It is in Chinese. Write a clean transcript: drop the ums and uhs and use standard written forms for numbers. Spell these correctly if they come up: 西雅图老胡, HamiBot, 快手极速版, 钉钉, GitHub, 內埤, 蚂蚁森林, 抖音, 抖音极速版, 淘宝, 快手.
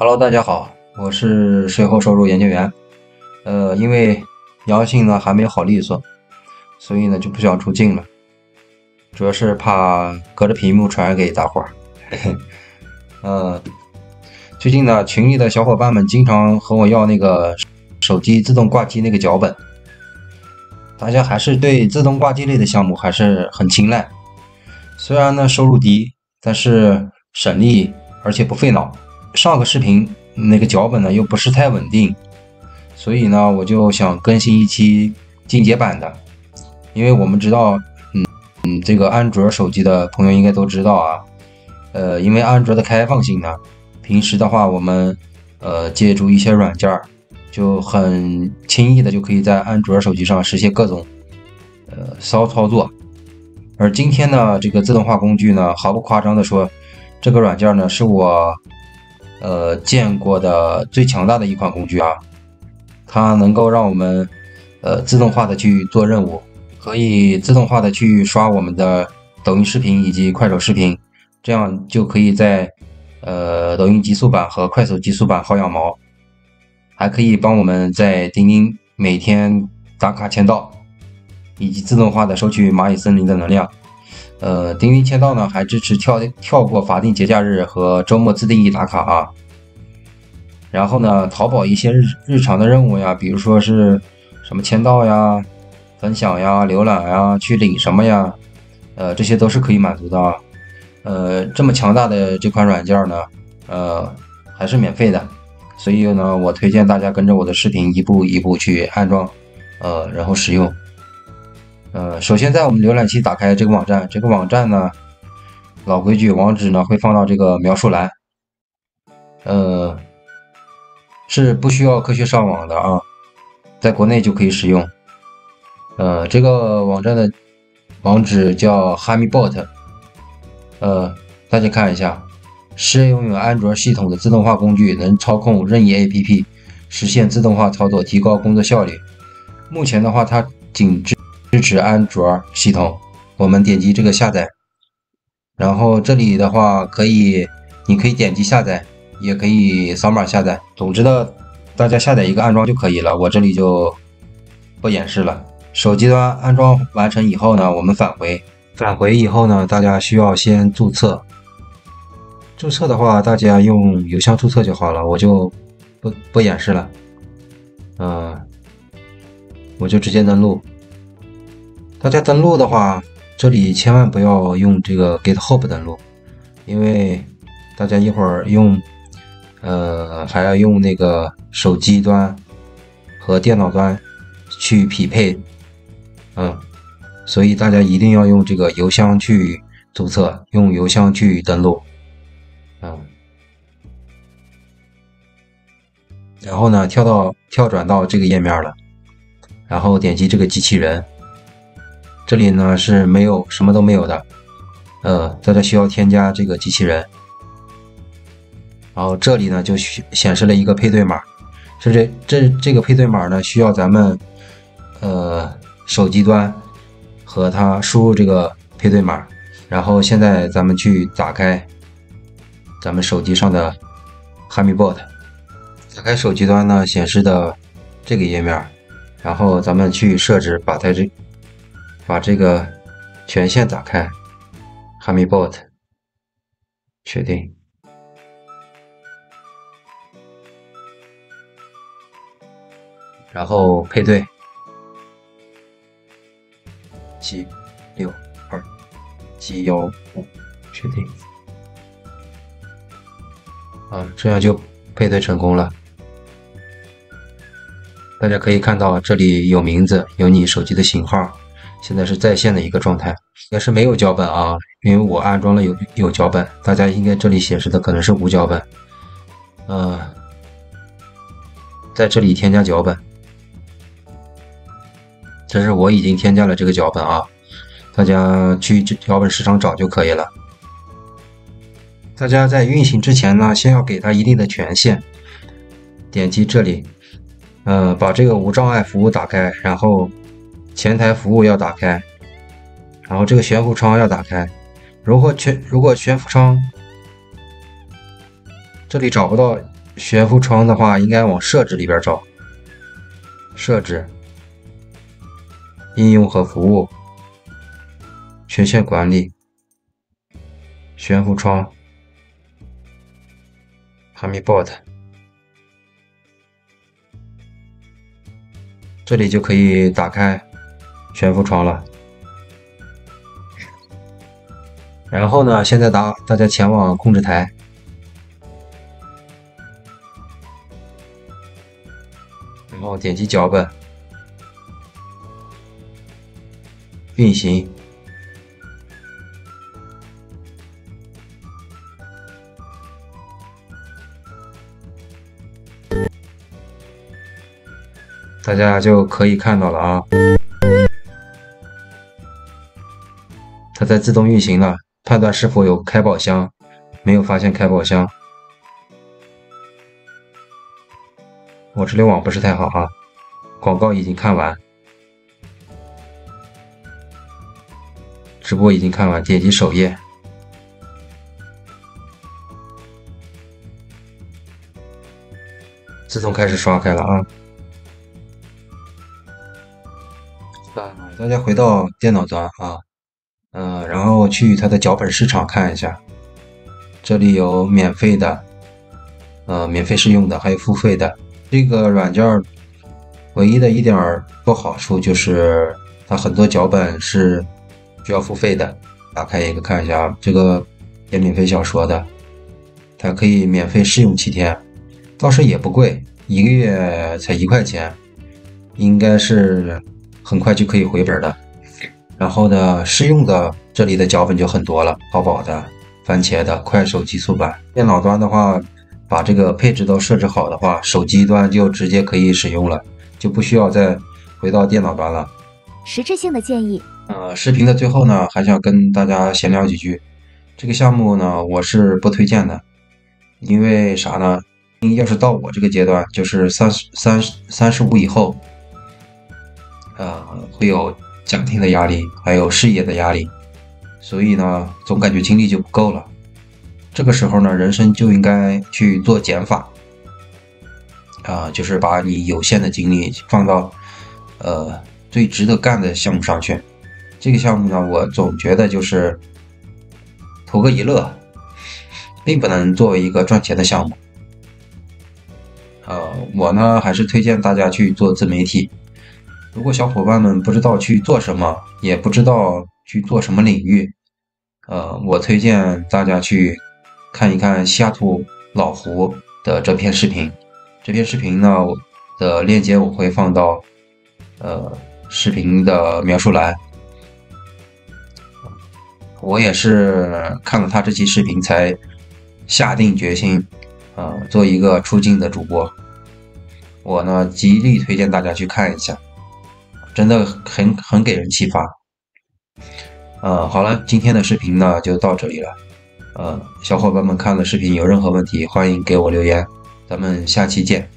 Hello， 大家好，我是税后收入研究员。因为阳性呢还没有好利索，所以呢就不想出镜了，主要是怕隔着屏幕传染给大伙儿。最近呢群里的小伙伴们经常和我要那个手机自动挂机那个脚本，大家还是对自动挂机类的项目还是很青睐。虽然呢收入低，但是省力而且不费脑。 上个视频那个脚本呢又不是太稳定，所以呢我就想更新一期进阶版的，因为我们知道，这个安卓手机的朋友应该都知道啊，因为安卓的开放性呢，平时的话我们借助一些软件就很轻易的就可以在安卓手机上实现各种骚操作，而今天呢这个自动化工具呢，毫不夸张的说，这个软件呢是我见过的最强大的一款工具啊，它能够让我们自动化的去做任务，可以自动化的去刷我们的抖音视频以及快手视频，这样就可以在抖音极速版和快手极速版薅羊毛，还可以帮我们在钉钉每天打卡签到，以及自动化的收取蚂蚁森林的能量。钉钉签到呢，还支持跳过法定节假日和周末自定义打卡啊。然后呢，淘宝一些日常的任务呀，比如说是什么签到呀、分享呀、浏览呀、去领什么呀，这些都是可以满足的啊。这么强大的这款软件呢，还是免费的，所以呢，我推荐大家跟着我的视频一步一步去安装，然后使用。 首先在我们浏览器打开这个网站，呢，老规矩，网址呢会放到这个描述栏，是不需要科学上网的啊，在国内就可以使用。这个网站的网址叫 HamiBot， 大家看一下，是拥有安卓系统的自动化工具，能操控任意 APP， 实现自动化操作，提高工作效率。目前的话，它仅支持安卓系统，我们点击这个下载，然后这里的话可以，你可以点击下载，也可以扫码下载。总之呢，大家下载一个安装就可以了，我这里就不演示了。手机端安装完成以后呢，我们返回以后呢，大家需要先注册。注册的话，大家用邮箱注册就好了，我就不演示了。我就直接登录。 大家登录的话，这里千万不要用这个 GitHub 登录，因为大家一会儿用，还要用那个手机端和电脑端去匹配，所以大家一定要用这个邮箱去注册，用邮箱去登录，然后呢，跳转到这个页面了，然后点击这个机器人。 这里呢是没有什么都没有的，大家需要添加这个机器人，然后这里呢就显示了一个配对码，这个配对码呢需要咱们手机端和它输入这个配对码，然后现在咱们去打开咱们手机上的 HamiBot， 打开手机端呢显示的这个页面，然后咱们去设置，把这个权限打开 ，HamiBot， 确定。然后配对，7627155，确定。这样就配对成功了。大家可以看到，这里有名字，有你手机的型号。 现在是在线的一个状态，应该是没有脚本啊，因为我安装了有脚本，大家应该这里显示的可能是无脚本，在这里添加脚本，这是我已经添加了这个脚本啊，大家去脚本市场找就可以了。大家在运行之前呢，先要给它一定的权限，点击这里，把这个无障碍服务打开，然后。 前台服务要打开，然后这个悬浮窗要打开。如果悬浮窗这里找不到悬浮窗的话，应该往设置里边找。设置、应用和服务、权限管理、悬浮窗、HamiBot， 这里就可以打开悬浮窗了。然后呢，现在大家前往控制台。 然后点击脚本，运行。大家就可以看到了啊，它在自动运行了，判断是否有开宝箱，没有发现开宝箱。 我这里网不是太好啊，广告已经看完，直播已经看完，点击首页，自动开始刷开了啊。大家回到电脑端啊，然后去它的脚本市场看一下，这里有免费的，免费试用的，还有付费的。 这个软件唯一的一点不好处就是它很多脚本是需要付费的。打开一个看一下，这个也免费小说的，它可以免费试用7天，倒是也不贵，1个月才1块钱，应该是很快就可以回本的。然后呢，试用的这里的脚本就很多了，淘宝的、番茄的、快手极速版。电脑端的话。 把这个配置都设置好的话，手机端就直接可以使用了，就不需要再回到电脑端了。实质性的建议。视频的最后呢，还想跟大家闲聊几句。这个项目呢，我是不推荐的，因为啥呢？要是到我这个阶段，就是35以后，会有家庭的压力，还有事业的压力，所以呢，总感觉精力就不够了。 这个时候呢，人生就应该去做减法，就是把你有限的精力放到最值得干的项目上去。这个项目呢，我总觉得就是图个娱乐，并不能作为一个赚钱的项目。我呢还是推荐大家去做自媒体。如果小伙伴们不知道去做什么，也不知道去做什么领域，我推荐大家去。 看一看西雅图老胡的这篇视频，这篇视频呢的链接我会放到视频的描述栏。我也是看了他这期视频才下定决心，做一个出镜的主播。我呢极力推荐大家去看一下，真的很给人启发。好了，今天的视频呢就到这里了。 小伙伴们看了视频有任何问题，欢迎给我留言，咱们下期见。